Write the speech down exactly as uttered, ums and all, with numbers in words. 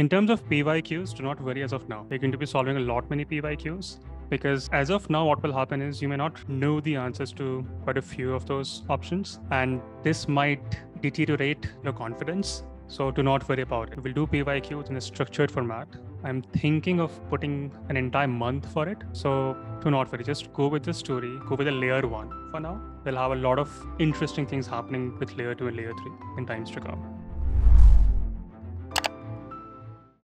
In terms of P Y Qs, do not worry as of now. You're going to be solving a lot many P Y Qs, because as of now, what will happen is you may not know the answers to quite a few of those options, and this might deteriorate your confidence. So do not worry about it. We'll do P Y Qs in a structured format. I'm thinking of putting an entire month for it. So do not worry, just go with the story, go with the layer one for now. We'll have a lot of interesting things happening with layer two and layer three in times to come.